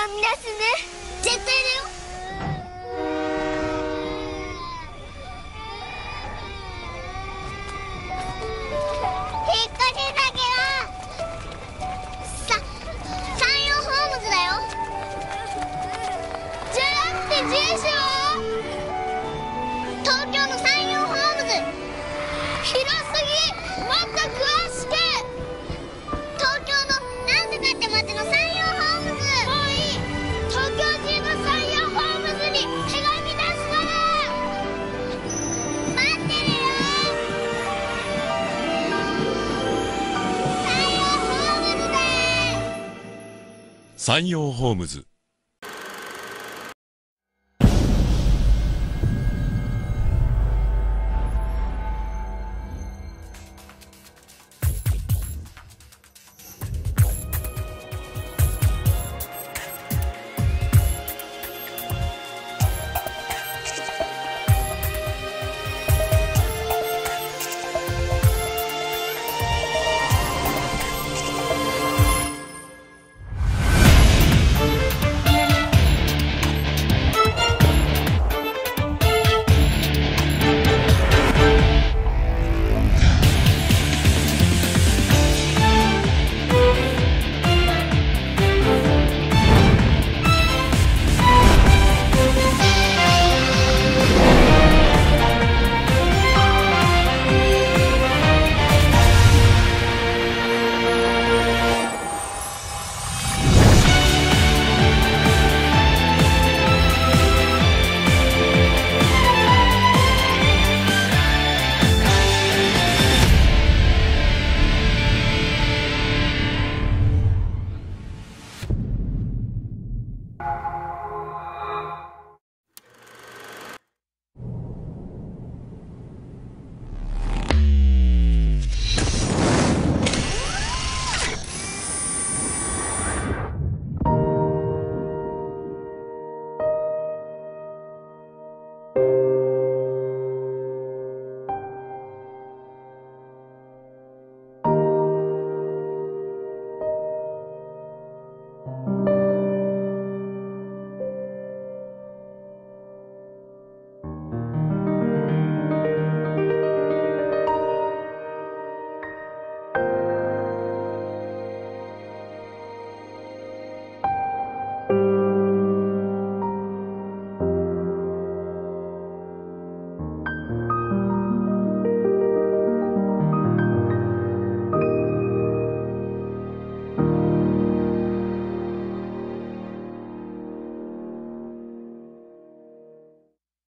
がみ出すね。絶対だよ。山陽ホームズ。